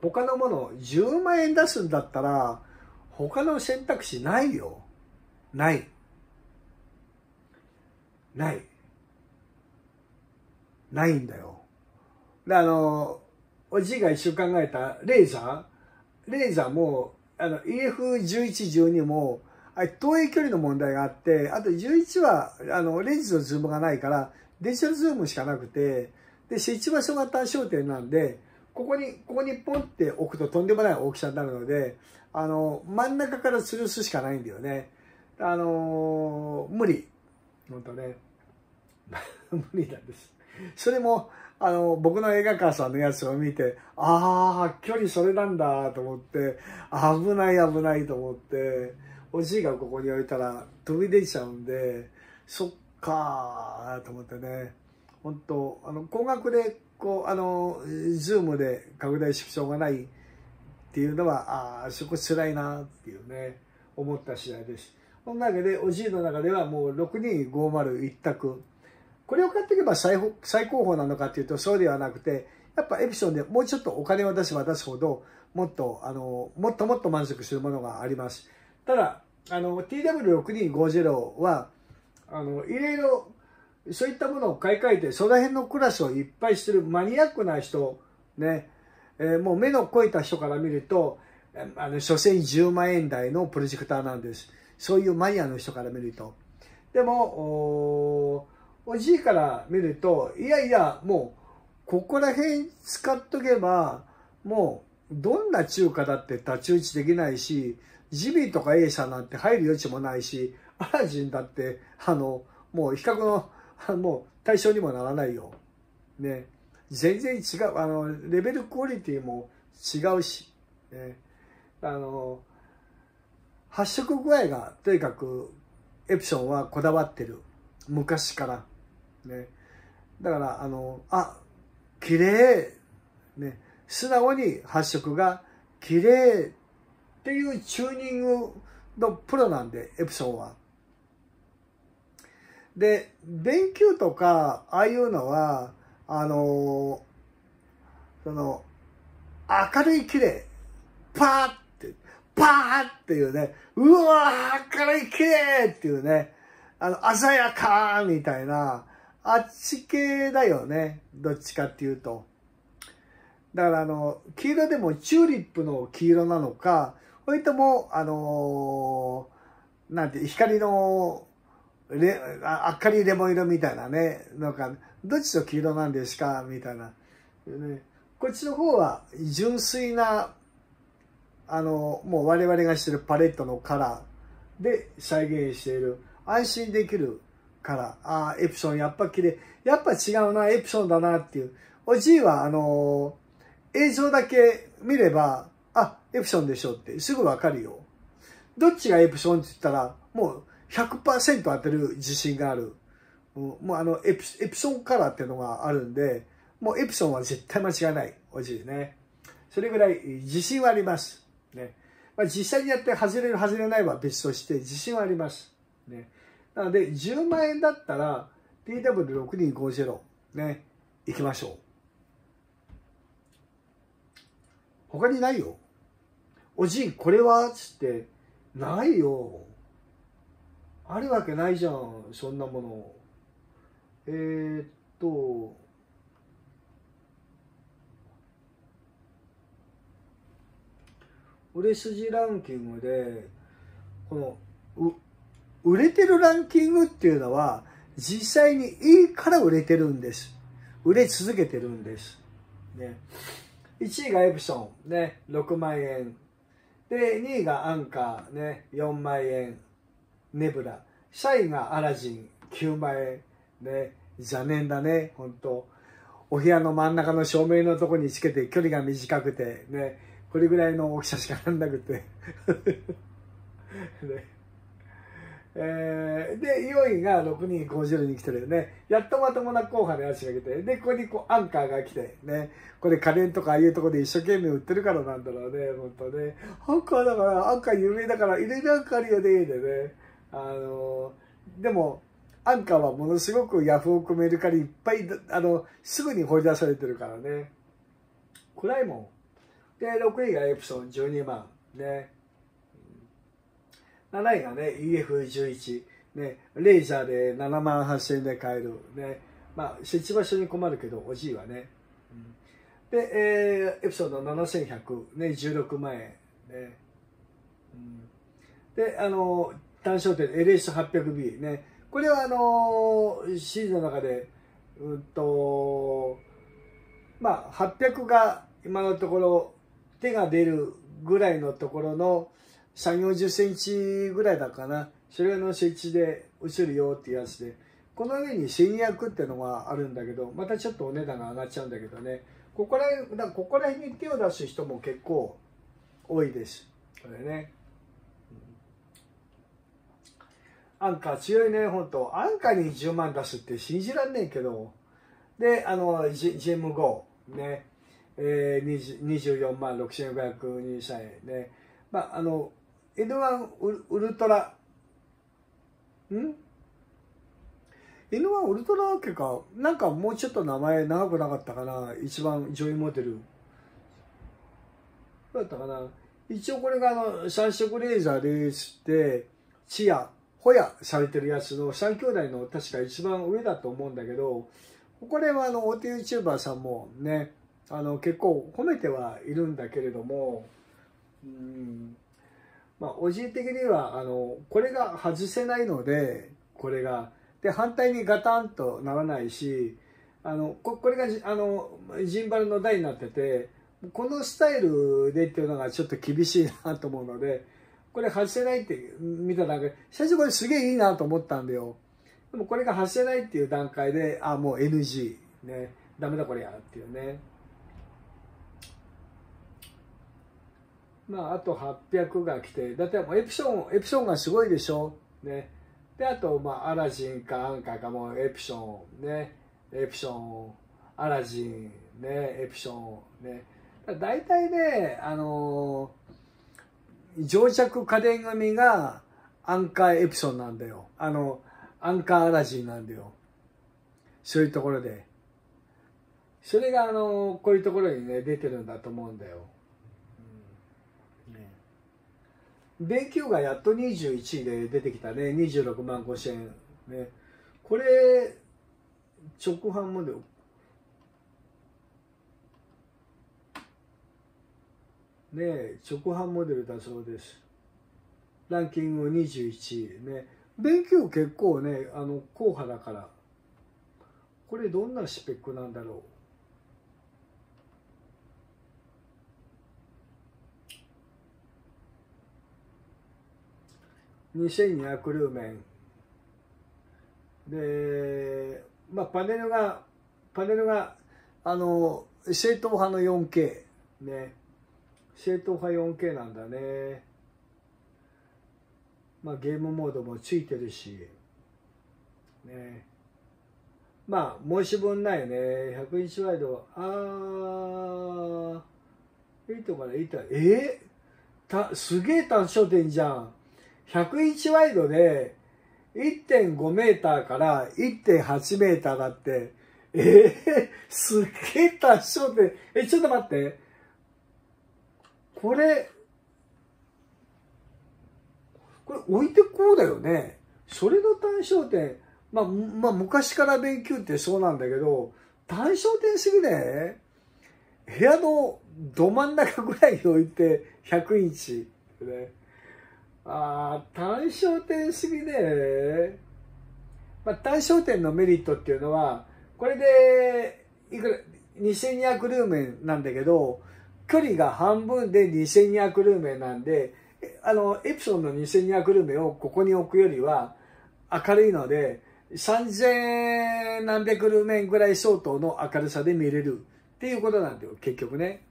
他のもの、じゅうまんえん出すんだったら、他の選択肢ないよ。ない。ない。ないんだよ。で、あの、おじいが一緒考えたレーザーレーザーも、あの、イーエフいちいちいちに も、あれ、投影距離の問題があって、あとじゅういちは、あの、レンズのズームがないから、デジタルズームしかなくて、で、設置場所が単焦点なんで、ここに、ここにポンって置くととんでもない大きさになるので、あの、真ん中から吊るすしかないんだよね。あのー、無理。ほんとね。無理なんです。それも、あの、僕の映画館さんのやつを見て、あー、距離それなんだと思って、危ない危ないと思って、おじいがここに置いたら飛び出ちゃうんで、そっかーと思ってね。ほんと、あの、高額で、こう、あの、ズームで拡大縮小がないっていうのは、ああ、そこ辛いなっていうね、思った次第です。そんなわけで、おじいの中ではもうろくにーごーまる一択。これを買っていけば 最, 最高峰なのかっていうと、そうではなくて、やっぱエプソンでもうちょっとお金を出せば出すほど、もっと、あの、もっともっと満足するものがあります。ただ、あの、ティーダブリューろくにーごーぜろ は、あの、いろいろ、そういったものを買い替えて、その辺のクラスをいっぱいするマニアックな人、ね、えー、もう目の肥えた人から見ると、あの、所詮じゅうまんえん台のプロジェクターなんです。そういうマニアの人から見ると。でも、お, おじいから見ると、いやいや、もう、ここら辺使っとけば、もう、どんな中華だって太刀打ちできないし、ジビーとかエーサーなんて入る余地もないし、アラジンだって、あの、もう比較の、もう対象にもならないよ。ね。全然違う。あの、レベルクオリティも違うし。ね。あの、発色具合が、とにかく、エプソンはこだわってる。昔から。ね。だから、あの、あ、綺麗。ね。素直に発色が綺麗っていうチューニングのプロなんで、エプソンは。で、電球とか、ああいうのは、あの、その、明るい綺麗、パーって、パーっていうね、うわー、明るい綺麗っていうね、あの、鮮やかーみたいな、あっち系だよね、どっちかっていうと。だからあの、黄色でもチューリップの黄色なのか、それとも、あの、なんて、光の、レあ明るいレモン色みたいなね、なんか、どっちと黄色なんですかみたいな、ね。こっちの方は純粋な、あの、もう我々がしてるパレットのカラーで再現している、安心できるカラー。ああ、エプソンやっぱ綺麗。やっぱ違うな、エプソンだなっていう。おじいは、あの、映像だけ見れば、あ、エプソンでしょってすぐわかるよ。どっちがエプソンって言ったら、もう、ひゃくパーセント 当てる自信がある。もうあのエプ、エプソンカラーっていうのがあるんで、もうエプソンは絶対間違いない。おじいね。それぐらい自信はあります。ね。まあ、実際にやって外れる外れないは別として自信はあります。ね。なので、じゅうまんえんだったら ティーダブリューろくにーごーぜろ ね。行きましょう。他にないよ。おじい、これはつって、ないよ。あるわけないじゃん、そんなもの。えー、っと、売れ筋ランキングで、この、売れてるランキングっていうのは、実際にいいから売れてるんです。売れ続けてるんです。ね、いちいがエプソン、ね、ろくまんえん。で、にいがアンカー、ね、よんまんえん。ネブラ。さんいがアラジン、きゅうまんえん。ね、邪念だね、ほんと。お部屋の真ん中の照明のとこにつけて、距離が短くて、ね、これぐらいの大きさしかなんなくて。ねえー、で、よんいがろくにんごじゅうに来てるよね。やっとまともな後半のやつが来て。で、ここにこうアンカーが来て、ね。これ家電とかああいうところで一生懸命売ってるからなんだろうね、ほんとね。アンカーだから、アンカー有名だから、入れるアンカーあるよね、でね。あのー、でも、アンカーはものすごくヤフオクメルカリいっぱい、あの、すぐに掘り出されてるからね。暗いもん。で、ろくいがエプソンじゅうにまん。ね。なないがね、イーエフじゅういち、ね、レーザーでななまんはっせんえんで買える、ね、まあ、設置場所に困るけど、おじいはね、うん、で、えー、エプソンのななせんひゃく、ね、じゅうろくまんえん、ね、うん、で、あの、単焦点 エルエスはっぴゃくビー、ね、これはあのー、シリーズの中で、うんと、まあ、はっぴゃくが今のところ、手が出るぐらいのところの、さんじゅうよんじゅっセンチぐらいだかな。それの設置で映るよっていうやつで。この上にせんにひゃくってのがあるんだけど、またちょっとお値段が上がっちゃうんだけどね。ここら辺、だここら辺に手を出す人も結構多いです。これね。アンカー強いね、ほんと。アンカーにじゅうまん出すって信じらんねえけど。で、あの、ジーエムご、ね。えー、にじゅうよんまんろくせんごひゃくにじゅうさんえんね。まあ、あの、エヌワン ウルトラ、ん エヌワン ウルトラってか、なんかもうちょっと名前長くなかったかな、一番上位モデル。どうだったかな。一応これがあの三色レーザーでして、チヤ、ホヤされてるやつのさんきょうだいの確か一番上だと思うんだけど、これはあの、大手 YouTuber さんもね、あの、結構褒めてはいるんだけれども、うんまあ、おじい的にはあのこれが外せないのでこれがで反対にガタンとならないしあの こ, これがあのジンバルの台になっててこのスタイルでっていうのがちょっと厳しいなと思うのでこれ外せないって見た段階最初これすげえいいなと思ったんだよでもこれが外せないっていう段階であもう エヌジー ねダメだこれやっていうね。まあ、あとはっぴゃくが来て、だってもうエプソン、エプソンがすごいでしょ。ね。で、あと、まあ、アラジンかアンカーかもうエプソン、ね。エプソン、アラジン、ね。エプソン、ね。だいたいね、あのー、乗着家電組がアンカーエプソンなんだよ。あの、アンカーアラジンなんだよ。そういうところで。それが、あのー、こういうところにね、出てるんだと思うんだよ。ベーキューがやっとにじゅういちいで出てきたね。にじゅうろくまんごせんえん。ね。これ、直販モデル。ね直販モデルだそうです。ランキングにじゅういちい。ね。ベーキュー結構ね、あの、硬派だから。これどんなスペックなんだろう。にせんにひゃくルーメンで、まあ、パネルがパネルがあの正統派の よんケー ね正統派 よんケー なんだね、まあ、ゲームモードもついてるしねまあ申し分ないねひゃくインチワイドあーはちからはちえー、たすげえ単焦点じゃんひゃくインチワイドで いってんごメーターから いってんはちメーターだって、えぇ、すっげえ多少で、え、ちょっと待って。これ、これ置いてこうだよね。それの対照点、まあ、まあ、昔から勉強ってそうなんだけど、対照点すぎね。部屋のど真ん中ぐらいに置いてひゃくインチ。ね、ああ、対照点すぎね。まあ、対照点のメリットっていうのは、これで、いくら、にせんにひゃくルーメンなんだけど、距離が半分でにせんにひゃくルーメンなんで、あの、エプソンのにせんにひゃくルーメンをここに置くよりは明るいので、さんぜんなんびゃくルーメンぐらい相当の明るさで見れるっていうことなんだよ、結局ね。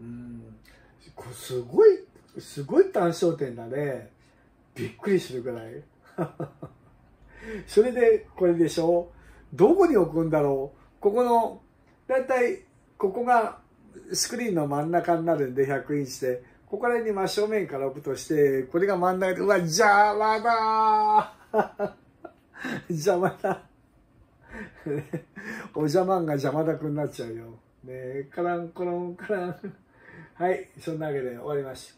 うん、これすごい、すごい単焦点だね。びっくりするぐらい。それで、これでしょ。どこに置くんだろう。ここの、だいたい、ここがスクリーンの真ん中になるんで、ひゃくインチで。ここら辺に真正面から置くとして、これが真ん中で、うわ、邪魔だ邪魔だお邪魔が邪魔だくになっちゃうよ。ね、カランコロンカラン。はい、そんなわけで終わりました。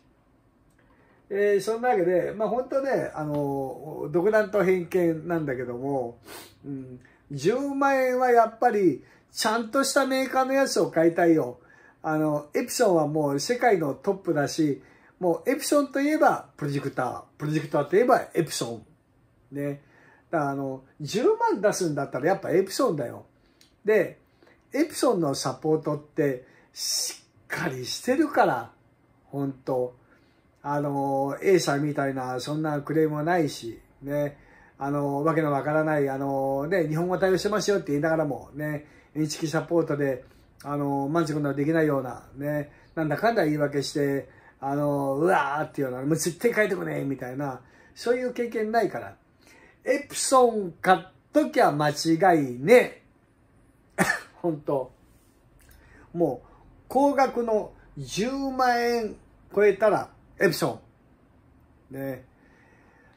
えー、そんなわけで、まあ本当ね、あの、独断と偏見なんだけども、うん、じゅうまんえんはやっぱり、ちゃんとしたメーカーのやつを買いたいよ。あの、エプソンはもう世界のトップだし、もうエプソンといえばプロジェクター、プロジェクターといえばエプソン。ね。だからあの、じゅうまん出すんだったらやっぱエプソンだよ。で、エプソンのサポートって、しっかりしてるから、本当。あの、エーサーみたいな、そんなクレームはないし、ね、あの、わけのわからない、あの、ね、日本語対応してますよって言いながらも、ね、認識サポートで、あの、満足のできないような、ね、なんだかんだ言い訳して、あの、うわーっていうような、もう絶対書いてこねえみたいな、そういう経験ないから。エプソン買っときゃ間違いねえ。ほんと。もう、高額のじゅうまんえん超えたら、エプソン。ね。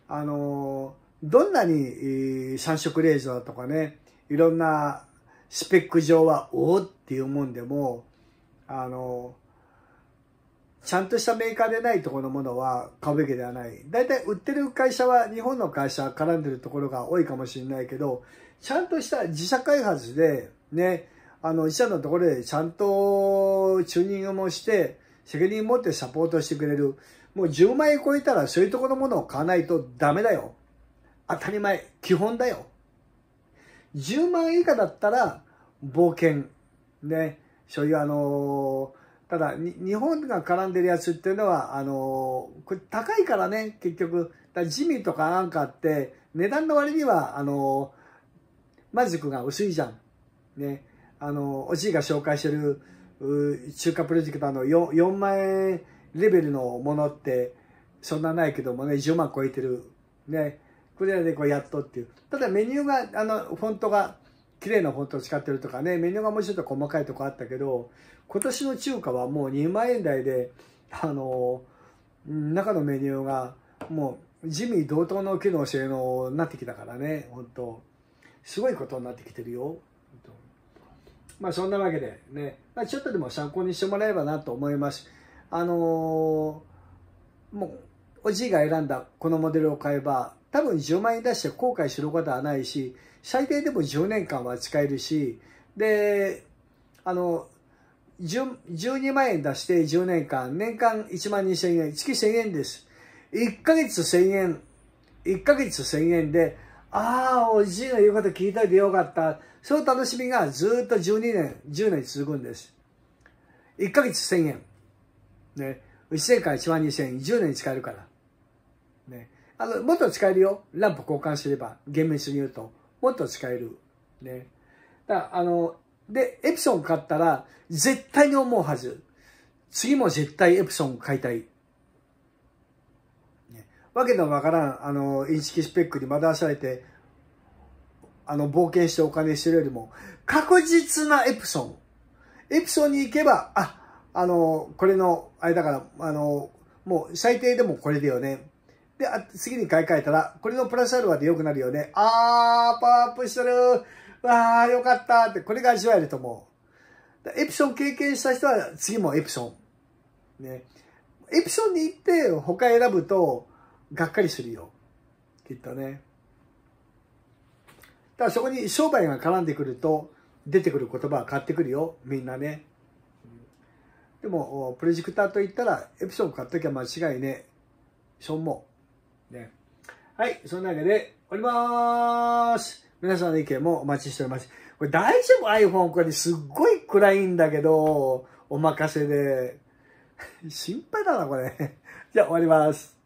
あの、どんなに三色レーザーとかね、いろんなスペック上は、おおっていうもんでも、あの、ちゃんとしたメーカーでないところのものは買うべきではない。だいたい売ってる会社は日本の会社絡んでるところが多いかもしれないけど、ちゃんとした自社開発で、ね、あの、自社のところでちゃんとチューニングもして、責任持ってサポートしてくれる。もうじゅうまんえん超えたらそういうところのものを買わないとダメだよ。当たり前。基本だよ。じゅうまんえん以下だったら、冒険。ね。そういうあのー、ただ、日本が絡んでるやつっていうのは、あのー、これ高いからね、結局。だジミーとかなんかって、値段の割には、あのー、マジックが薄いじゃん。ね。あのー、おじいが紹介してる、中華プロジェクターの 4, 4万円レベルのものってそんなないけどもね、じゅうまん超えてる。ね。これでこうやっとっていう。ただメニューが、あの、フォントが、綺麗なフォントを使ってるとかね、メニューがもうちょっと細かいとこあったけど、今年の中華はもうにまんえんだいで、あの、中のメニューがもう地味同等の機能性能になってきたからね、本当すごいことになってきてるよ。まあそんなわけでね、まあ、ちょっとでも参考にしてもらえればなと思います。あのー、もう、おじいが選んだこのモデルを買えば、多分じゅうまんえん出して後悔することはないし、最低でもじゅうねんかんは使えるし、で、あの、じゅうにまんえん出してじゅうねんかん、年間いちまんにせんえん、月せんえんです。いっかげつせんえん、いっかげつせんえんで、ああ、おじいの言うこと聞いといてよかった。その楽しみがずっとじゅうにねん、じゅうねん続くんです。いっかげつせんえん。ね。いちねんかんいちまんにせんえん、じゅうねん使えるから。ね。あの、もっと使えるよ。ランプ交換すれば、厳密に言うと。もっと使える。ね。だから、あの、で、エプソン買ったら、絶対に思うはず。次も絶対エプソン買いたい。ね。わけのわからん、あの、インチキスペックに惑わされて、あの、冒険してお金してるよりも、確実なエプソン。エプソンに行けば、あ、あの、これの、あれだから、あの、もう最低でもこれだよね。で、あ、次に買い替えたら、これのプラスアルファで良くなるよね。あー、パワーアップしてる。わー、よかったって、これが味わえると思う。エプション経験した人は次もエプション。ね。エプションに行って他選ぶとがっかりするよ。きっとね。だからそこに商売が絡んでくると出てくる言葉は変わってくるよ。みんなね。でも、プロジェクターといったらエプション買っときゃ間違いね。ションも。ね。はい。そんなわけで、おりまーす。皆さんの意見もお待ちしております。これ大丈夫 ?iPhone これすっごい暗いんだけど、お任せで。心配だな、これ。じゃあ終わります。